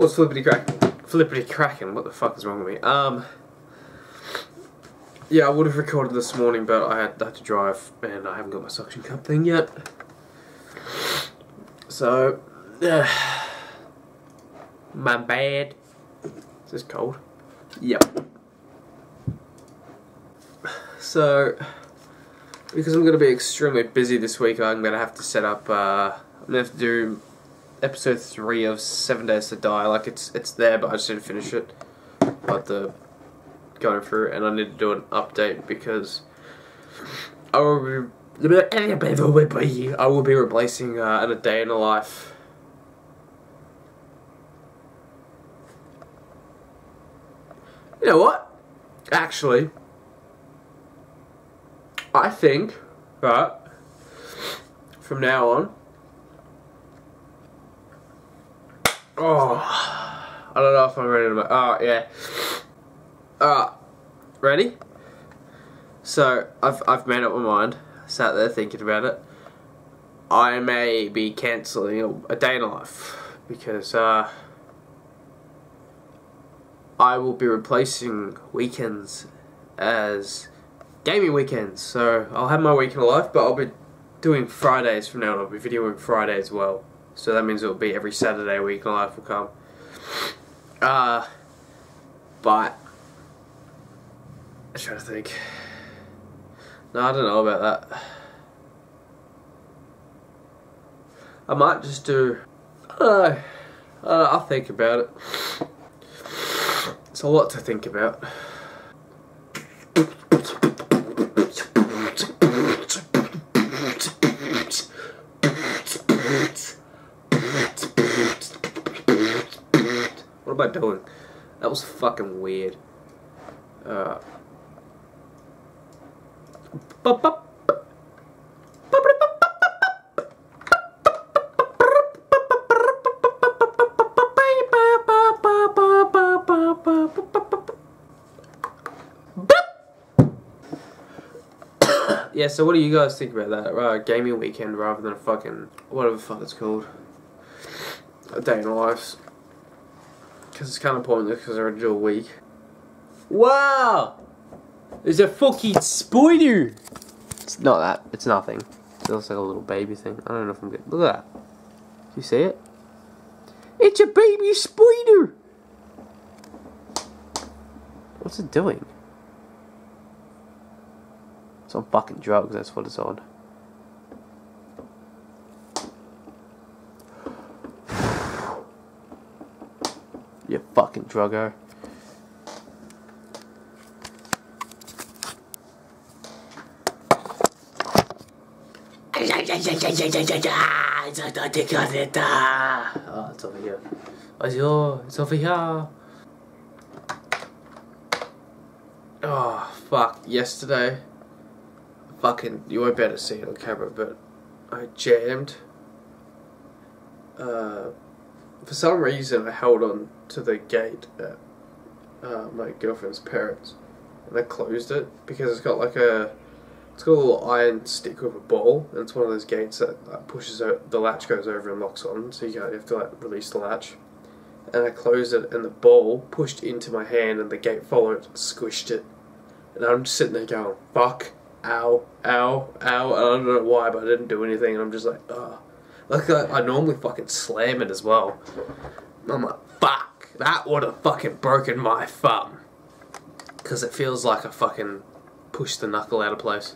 What's flippity cracking? What the fuck is wrong with me? Yeah, I would have recorded this morning, but I had to drive, and I haven't got my suction cup thing yet. So, my bad. Is this cold? Yep. So, because I'm going to be extremely busy this week, I'm going to have to set up, I'm going to have to do episode 3 of 7 Days to Die. Like, it's there, but I just didn't finish it. But the... going through, and I need to do an update because I will be replacing A Day in the Life. You know what? Actually, I think that from now on, I don't know if I'm ready to make. Oh yeah. Ready? So, I've made up my mind. Sat there thinking about it. I may be cancelling A Day in the Life because I will be replacing weekends as gaming weekends. So, I'll have my weekend life, but I'll be doing Fridays from now on. I'll be videoing Friday as well. So that means it'll be every Saturday weekend life will come. But I'm trying to think. No, I don't know about that. I might just do... I don't know. I'll think about it. It's a lot to think about. What am I doing? That was fucking weird. Yeah, so what do you guys think about that? Gaming weekend rather than a fucking whatever the fuck it's called, A Day in the Life, because it's kind of pointless because I already do a week. Wow, there's a fucking spider. It's not that. It's nothing. It looks like a little baby thing. I don't know if I'm good. Look at that. Do you see it? It's a baby spider. What's it doing? It's on fucking drugs. That's what it's on. You fucking druggo. Oh, it's over here. Oh, it's over here. Oh, fuck. Yesterday, fucking, you won't be able to see it on camera, but I jammed. For some reason, I held on to the gate at my girlfriend's parents, and I closed it because it's got like a... it's got a little iron stick with a ball, and it's one of those gates that pushes out, the latch goes over and locks on, so you have to like release the latch. And I closed it, and the ball pushed into my hand, and the gate followed and squished it. And I'm just sitting there going, fuck, ow, ow, ow, and I don't know why, but I didn't do anything, and I'm just like, ugh. Like, I normally fucking slam it as well. And I'm like, fuck, that would have fucking broken my thumb. Because it feels like I fucking pushed the knuckle out of place.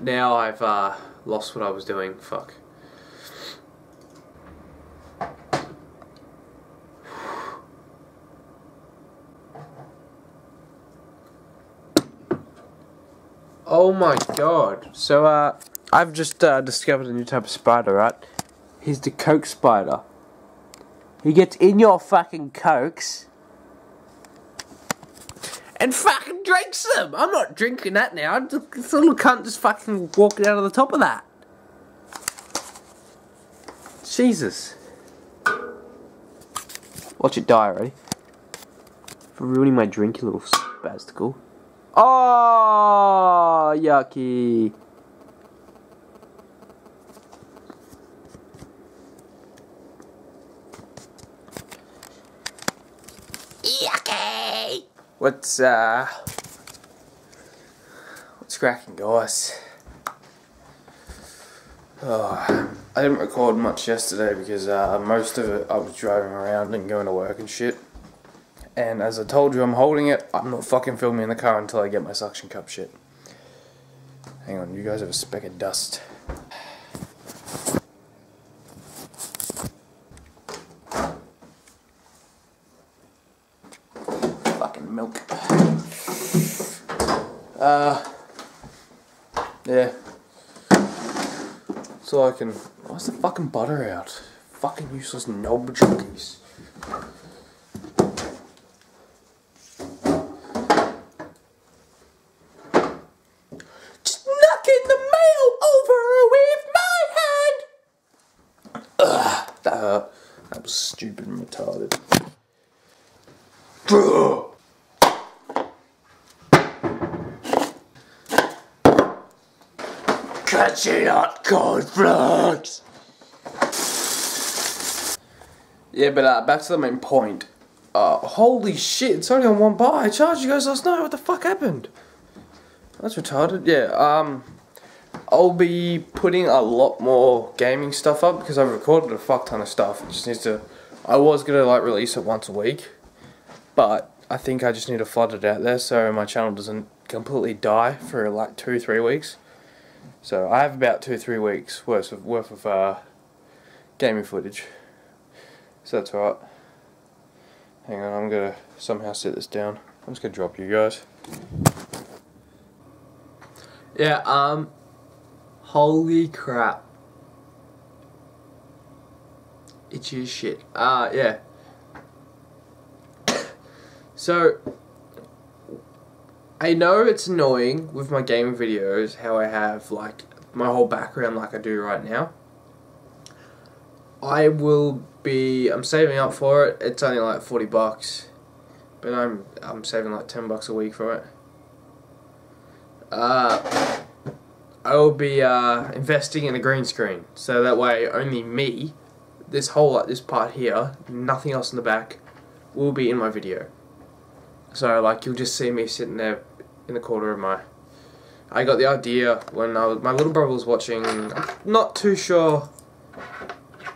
Now I've lost what I was doing. Fuck. Oh my god. So I've just discovered a new type of spider, right? He's the coke spider. He gets in your fucking cokes and fucking drinks them. I'm not drinking that now. This little cunt just fucking walking out of the top of that. Jesus. Watch it die already. For ruining my drink, you little spastical. Oh, yucky. Yucky! What's cracking, guys? Oh, I didn't record much yesterday because most of it I was driving around and going to work and shit. And as I told you, I'm holding it. I'm not fucking filming in the car until I get my suction cup shit. Hang on, you guys have a speck of dust. Fucking milk. Yeah. So I can... Why's the fucking butter out? Fucking useless knob junkies. Just knocking the mail over with my hand! Ugh, that hurt. That was stupid and retarded. Ugh. Catching hot cold frogs. Yeah, but back to the main point. Holy shit, it's only on one bar. I charged you guys last night. What the fuck happened? That's retarded. Yeah, I'll be putting a lot more gaming stuff up because I've recorded a fuck ton of stuff. It just needs to. I was gonna like release it once a week, but I think I just need to flood it out there so my channel doesn't completely die for like 2-3 weeks. So I have about 2-3 weeks worth of gaming footage, so that's alright. Hang on, I'm gonna somehow set this down. I'm just gonna drop you guys. Yeah, holy crap. Itchy as shit. Yeah. So, I know it's annoying with my gaming videos how I have like my whole background like I do right now. I'm saving up for it. It's only like 40 bucks. But I'm saving like 10 bucks a week for it. I will be investing in a green screen so that way only me, this part here, nothing else in the back will be in my video. So like you'll just see me sitting there in the corner of my... I got the idea when my little brother was watching, I'm not too sure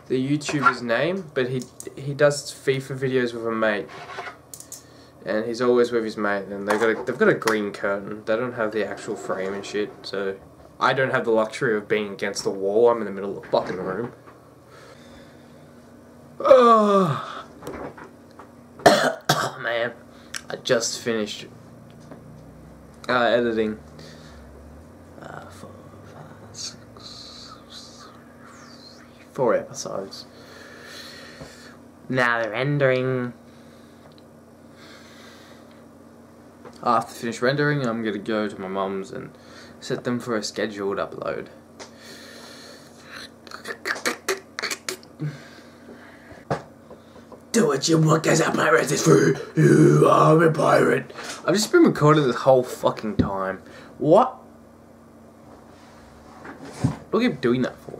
the YouTuber's name, but he does FIFA videos with a mate, and he's always with his mate, and they've got a green curtain. They don't have the actual frame and shit, so I don't have the luxury of being against the wall. I'm in the middle of the fucking room. Oh, oh man. I just finished editing 4 episodes. Now they're rendering. After finish rendering, I'm gonna go to my mum's and set them for a scheduled upload. Do what you want, cause a pirate is free. You are a pirate. I've just been recording this whole fucking time. What? What do I keep doing that for?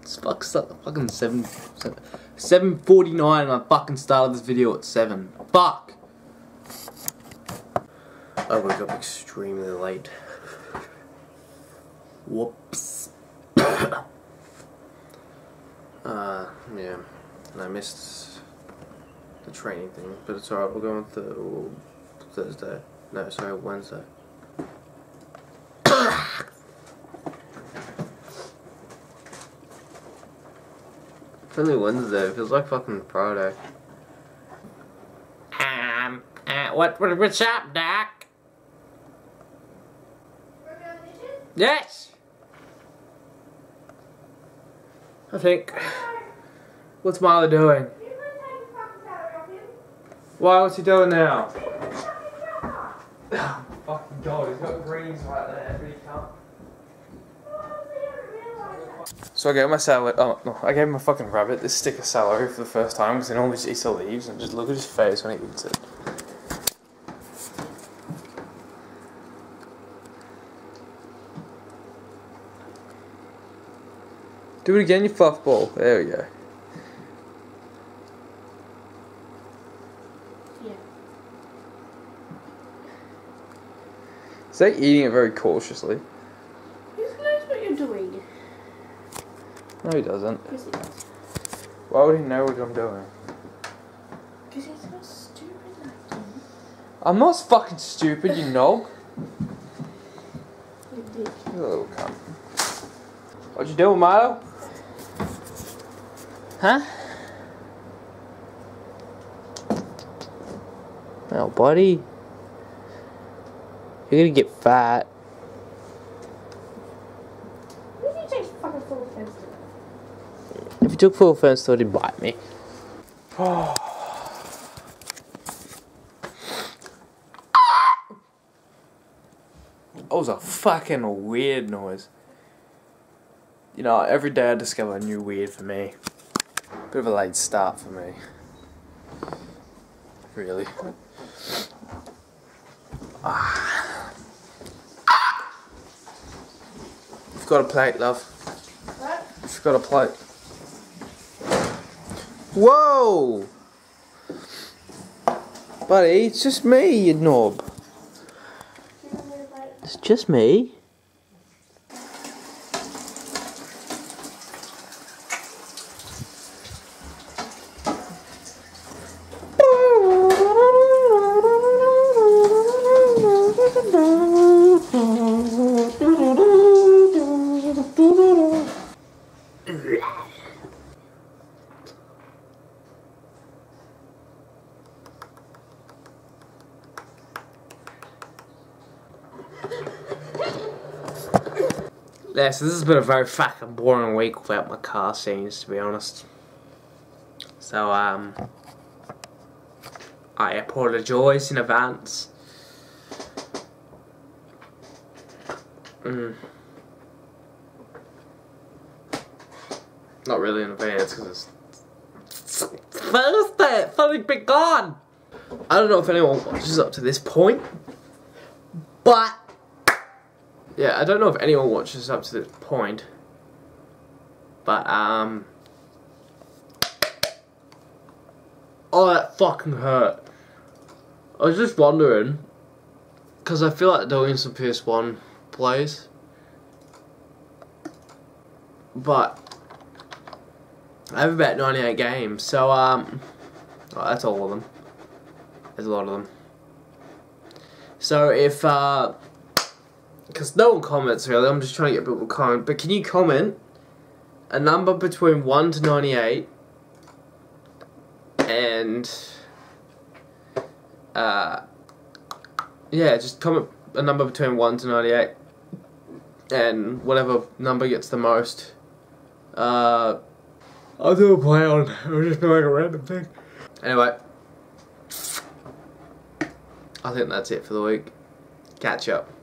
This fuck's up. Fucking 7:49, and I fucking started this video at 7. Fuck. I woke up extremely late. Whoops. Yeah, and I missed the training thing, but it's alright, we'll go on Thursday. No, sorry, Wednesday. It's only Wednesday, it feels like fucking Friday. What's up, Doc? We're going to the kitchen? Yes! I think. What's Milo doing? Why? What's he doing now? Oh, fucking god, he's got greens right there, but he can't. So I gave my salad. Oh no, I gave my fucking rabbit this stick of celery for the first time because he always eats the leaves, and just look at his face when he eats it. Do it again, you fluffball. There we go. Say eating it very cautiously. He knows what you're doing. No, he doesn't. Yes, he does. Why would he know what I'm doing? Because he's not stupid like you. I'm not fucking stupid, you know. You dick. You're a little cunt. What you doing, Milo? Huh? Oh, buddy. You're gonna get fat. What if you take fucking full offense to it? If you took full offense to it, he'd bite me. Oh. That was a fucking weird noise. You know, every day I discover a new weird for me. Bit of a late start for me. Really. You've got a plate, love. What? You've got a plate. Whoa! Buddy, it's just me, you knob. It's just me. Yeah, so this has been a very fucking boring week without my car scenes, to be honest. So, I apologize in advance. Not really in advance, because it's Thursday! It's already been gone! I don't know if anyone watches up to this point, but... Yeah, I don't know if anyone watches up to this point, but, oh, that fucking hurt. I was just wondering, because I feel like doing some PS1 plays, but I have about 98 games, so, oh, that's all of them. There's a lot of them. So, if, because no one comments really, I'm just trying to get people to comment, but can you comment a number between 1 to 98 and, yeah, just comment a number between 1 to 98 and whatever number gets the most. I'll do a play on, it'll just be like a random thing. Anyway, I think that's it for the week. Catch up.